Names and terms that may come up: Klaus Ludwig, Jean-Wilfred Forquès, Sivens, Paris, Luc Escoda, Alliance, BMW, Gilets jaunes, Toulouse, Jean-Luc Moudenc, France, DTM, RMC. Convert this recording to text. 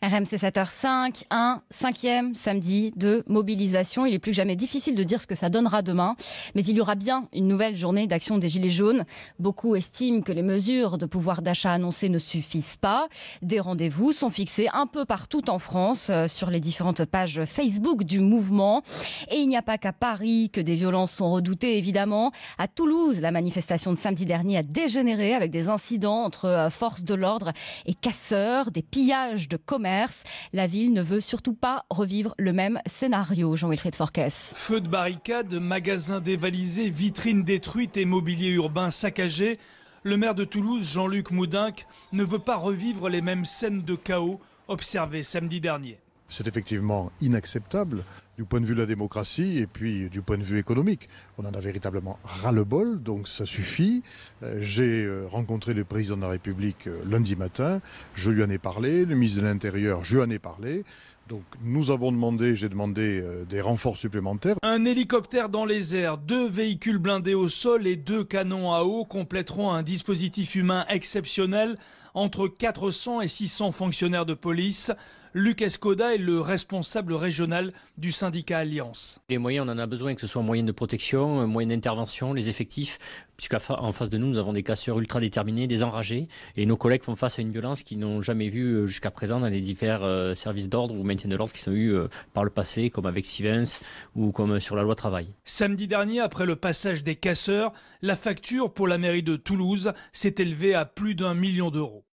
RMC 7h05, un cinquième samedi de mobilisation. Il est plus que jamais difficile de dire ce que ça donnera demain, mais il y aura bien une nouvelle journée d'action des Gilets jaunes. Beaucoup estiment que les mesures de pouvoir d'achat annoncées ne suffisent pas. Des rendez-vous sont fixés un peu partout en France, sur les différentes pages Facebook du mouvement. Et il n'y a pas qu'à Paris que des violences sont redoutées, évidemment. À Toulouse, la manifestation de samedi dernier a dégénéré avec des incidents entre forces de l'ordre et casseurs, des pillages de commerces. La ville ne veut surtout pas revivre le même scénario, Jean-Wilfred Forquès. Feux de barricades, magasins dévalisés, vitrines détruites et mobilier urbain saccagé. Le maire de Toulouse, Jean-Luc Moudenc, ne veut pas revivre les mêmes scènes de chaos observées samedi dernier. C'est effectivement inacceptable du point de vue de la démocratie et puis du point de vue économique. On en a véritablement ras-le-bol, donc ça suffit. J'ai rencontré le président de la République lundi matin, je lui en ai parlé, le ministre de l'Intérieur, je lui en ai parlé. Donc nous avons demandé, j'ai demandé des renforts supplémentaires. Un hélicoptère dans les airs, deux véhicules blindés au sol et deux canons à eau compléteront un dispositif humain exceptionnel, entre 400 et 600 fonctionnaires de police. Luc Escoda est le responsable régional du syndicat Alliance. Les moyens, on en a besoin, que ce soit moyens de protection, moyens d'intervention, les effectifs, puisqu'en face de nous, nous avons des casseurs ultra déterminés, des enragés, et nos collègues font face à une violence qu'ils n'ont jamais vue jusqu'à présent dans les divers services d'ordre ou maintien de l'ordre qui sont eus par le passé, comme avec Sivens ou comme sur la loi travail. Samedi dernier, après le passage des casseurs, la facture pour la mairie de Toulouse s'est élevée à plus d'1 million d'euros.